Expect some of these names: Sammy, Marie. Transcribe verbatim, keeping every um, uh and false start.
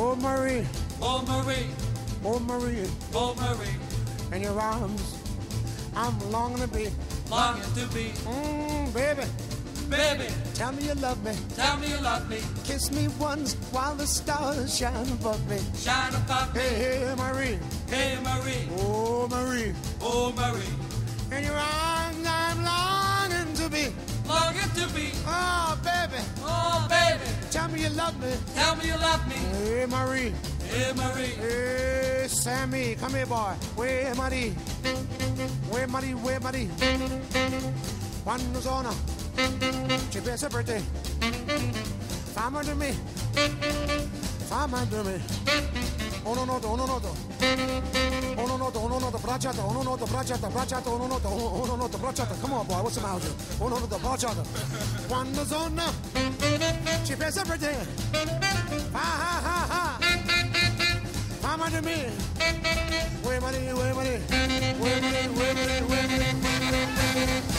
Oh Marie, oh Marie, oh Marie, oh Marie, in your arms I'm longing to be, longing to be. Mmm, baby, baby, tell me you love me, tell me you love me. Kiss me once while the stars shine above me, shine above me. Hey, hey Marie, hey Marie, oh Marie, oh Marie, in your arms I'm longing to be, longing to be. Oh baby, oh baby, tell me you love me, tell me you love me. Hey Marie, hey Marie, hey Sammy, come here boy. Where Marie, where Marie, where Marie. Quando sono ci penso per te, fama di me, fama di me. Uno noto, uno noto, uno noto, uno noto, bracciata, uno noto, bracciata, bracciata, uno noto, uno noto, bracciata. Come on boy, what's the matter? Uno noto, bracciata. Quando sono ci penso per te, ha ha ha ha, fama di me. Where Marie, where Marie, where Marie, where Marie, where Marie.